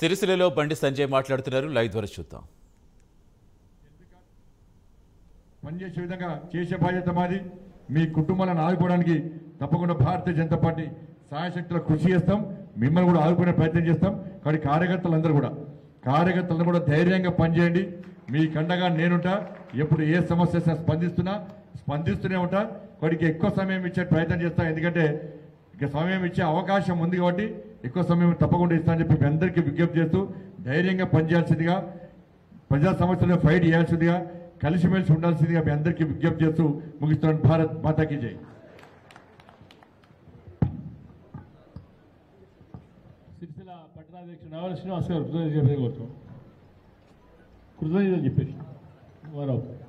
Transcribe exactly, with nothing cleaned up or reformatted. సిరిసిల్లలో బండి సంజయ్ మాట్లాడుతున్నారు, లైవ్ ద్వారా చూద్దాం. పనిచేసే విధంగా చేసే బాధ్యత మాది. మీ కుటుంబాలను ఆదుకోవడానికి తప్పకుండా భారతీయ జనతా పార్టీ సహాయశక్తుల కృషి చేస్తాం. మిమ్మల్ని కూడా ఆదుకునే ప్రయత్నం చేస్తాం. కానీ కార్యకర్తలందరూ కూడా కార్యకర్తలందరూ కూడా ధైర్యంగా పనిచేయండి. మీ కండగా నేనుంటా. ఎప్పుడు ఏ సమస్య స్పందిస్తున్నా స్పందిస్తూనే ఉంటా. వాడికి ఎక్కువ సమయం ఇచ్చే ప్రయత్నం చేస్తా. ఎందుకంటే ఇక సమయం ఇచ్చే అవకాశం ఉంది కాబట్టి ఎక్కువ సమయం తప్పకుండా ఇస్తానని చెప్పి మీ అందరికీ విజ్ఞప్తి చేస్తూ ధైర్యంగా పనిచేయాల్సిందిగా, ప్రజా సమస్యలను ఫైట్ చేయాల్సిందిగా, కలిసిమెలిసి ఉండాల్సిందిగా మీ అందరికీ విజ్ఞప్తి చేస్తూ ముగిస్తున్నాను. భారత్ మాతాకి జై. సిరిసిల్ల పట్టణాధ్యక్షుడు నావల్ శ్రీనివాస్ గారు కృతజ్ఞతలు చెప్పేసి కృతజ్ఞతలు చెప్పేసి వారు